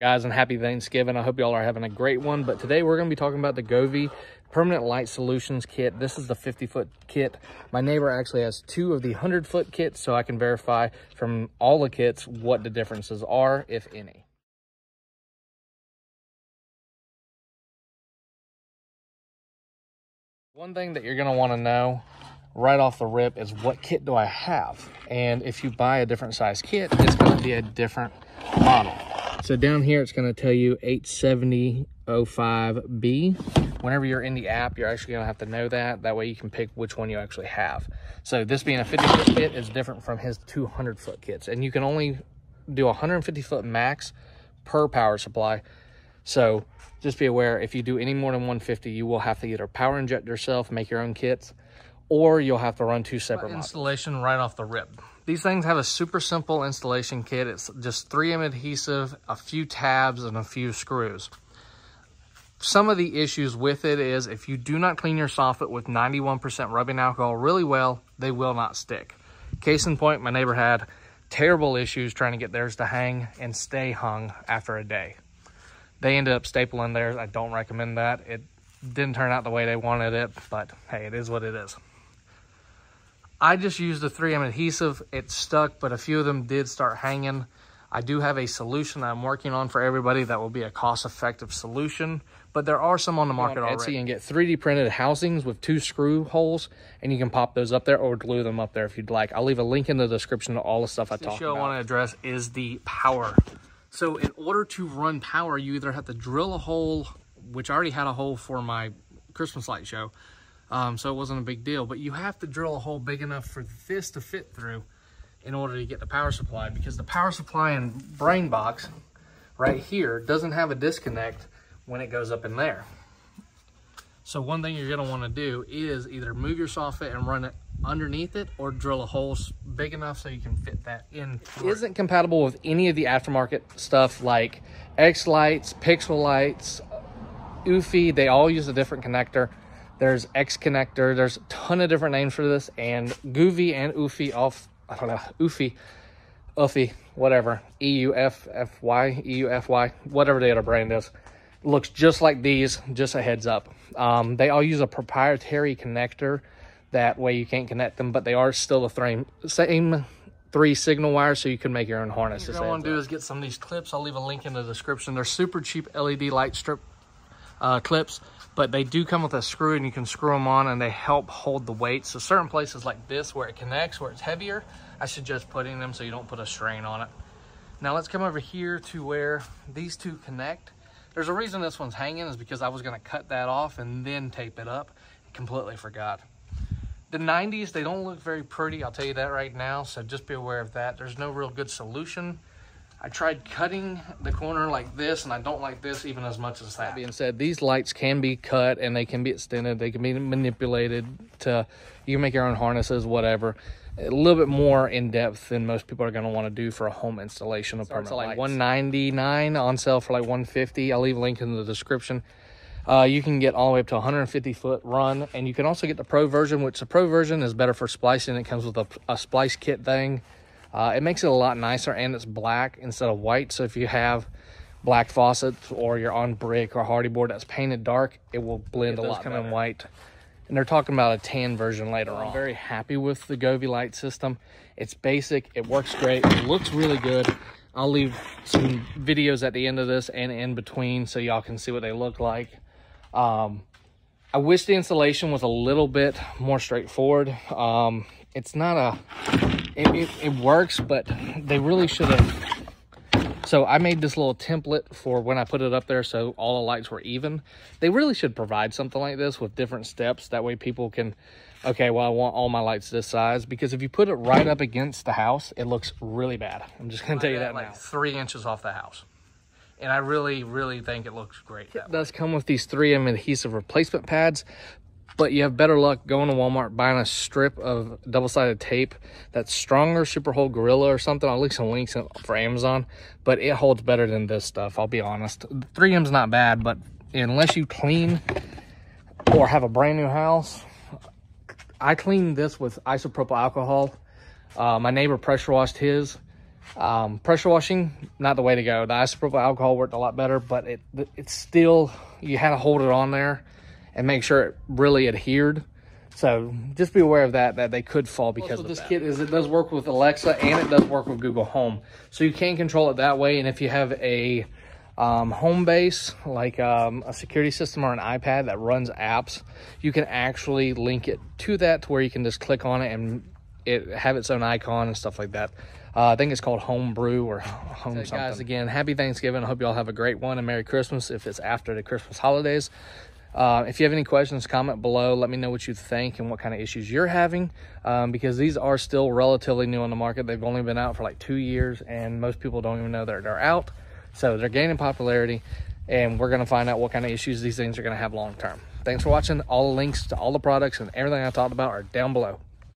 Guys, and happy Thanksgiving. I hope y'all are having a great one. But today we're going to be talking about the Govee Permanent Light Solutions Kit. This is the 50-foot kit. My neighbor actually has two of the 100-foot kits, so I can verify from all the kits what the differences are, if any. One thing that you're going to want to know right off the rip is what kit do I have? And if you buy a different size kit, it's going to be a different model. So down here, it's going to tell you 87005B. Whenever you're in the app, you're actually going to have to know that. That way you can pick which one you actually have. So this being a 50-foot kit is different from his 200-foot kits. And you can only do 150-foot max per power supply. So just be aware, if you do any more than 150, you will have to either power inject yourself, make your own kits, or you'll have to run two separate models. Installation right off the rip. These things have a super simple installation kit. It's just 3M adhesive, a few tabs, and a few screws. Some of the issues with it is if you do not clean your soffit with 91% rubbing alcohol really well, they will not stick. Case in point, my neighbor had terrible issues trying to get theirs to hang and stay hung after a day. They ended up stapling theirs. I don't recommend that. It didn't turn out the way they wanted it, but hey, it is what it is. I just used the 3M adhesive. It stuck, but a few of them did start hanging. I do have a solution I'm working on for everybody that will be a cost-effective solution, but there are some on the market already. Go on Etsy and get 3D printed housings with two screw holes, and you can pop those up there or glue them up there if you'd like. I'll leave a link in the description to all the stuff I talked about. The issue I want to address is the power. So in order to run power, you either have to drill a hole, which I already had a hole for my Christmas light show, so it wasn't a big deal, but you have to drill a hole big enough for this to fit through in order to get the power supply, because the power supply and brain box right here doesn't have a disconnect when it goes up in there. So one thing you're gonna wanna do is either move your soffit and run it underneath it or drill a hole big enough so you can fit that in. It isn't compatible with any of the aftermarket stuff like X-Lights, Pixel Lights, Eufy. They all use a different connector. There's X connector. There's a ton of different names for this, and Govee and Eufy off. I don't know. Eufy, whatever. EUFY, whatever the other brand is. Looks just like these. Just a heads up. They all use a proprietary connector. That way you can't connect them, but they are still the same three signal wires, so you can make your own harnesses. What I want to do is get some of these clips. I'll leave a link in the description. They're super cheap LED light strip clips, but they do come with a screw and you can screw them on, and they help hold the weight. So certain places like this where it connects, where it's heavier, I suggest putting them so you don't put a strain on it. Now let's come over here to where these two connect. There's a reason this one's hanging is because I was going to cut that off and then tape it up. I completely forgot. The 90s, they don't look very pretty, I'll tell you that right now, so just be aware of that. There's no real good solution. I tried cutting the corner like this, and I don't like this even as much as that. That being said, these lights can be cut, and they can be extended. They can be manipulated to, you can make your own harnesses, whatever. A little bit more in-depth than most people are going to want to do for a home installation of permanent lights. It's like $199, on sale for like $150. I'll leave a link in the description. You can get all the way up to 150-foot run, and you can also get the pro version, which the pro version is better for splicing. It comes with a splice kit thing. It makes it a lot nicer, and it's black instead of white. So if you have black faucets or you're on brick or hardy board that's painted dark, it will blend a lot better. Those come in white. And they're talking about a tan version later on. I'm very happy with the Govee light system. It's basic. It works great. It looks really good. I'll leave some videos at the end of this and in between so y'all can see what they look like. I wish the installation was a little bit more straightforward. It's not it works, but they really should have. So I made this little template for when I put it up there so all the lights were even. They really should provide something like this with different steps. That way people can, okay, well, I want all my lights this size. Because if you put it right up against the house, it looks really bad. I'm just going to tell you that now. Like 3 inches off the house. And I really, really think it looks great. It does come with these 3M adhesive replacement pads, but you have better luck going to Walmart, buying a strip of double-sided tape that's stronger, Superhold Gorilla or something. I'll leave some links for Amazon, but it holds better than this stuff, I'll be honest. 3M's not bad, but unless you clean or have a brand new house, I cleaned this with isopropyl alcohol. My neighbor pressure washed his. Pressure washing, not the way to go. The isopropyl alcohol worked a lot better, but it's still, you had to hold it on there and make sure it really adhered. So just be aware of that they could fall because of that. This kit is, it does work with Alexa and it does work with Google Home. So you can control it that way. And if you have a home base, like a security system or an iPad that runs apps, you can actually link it to that to where you can just click on it and it have its own icon and stuff like that. I think it's called Home Brew or Home something. Guys, again, happy Thanksgiving. I hope y'all have a great one and Merry Christmas if it's after the Christmas holidays. If you have any questions, comment below. Let me know what you think and what kind of issues you're having, because these are still relatively new on the market. They've only been out for like 2 years, and most people don't even know that they're out. So they're gaining popularity, and we're going to find out what kind of issues these things are going to have long term. Thanks for watching. All the links to all the products and everything I talked about are down below.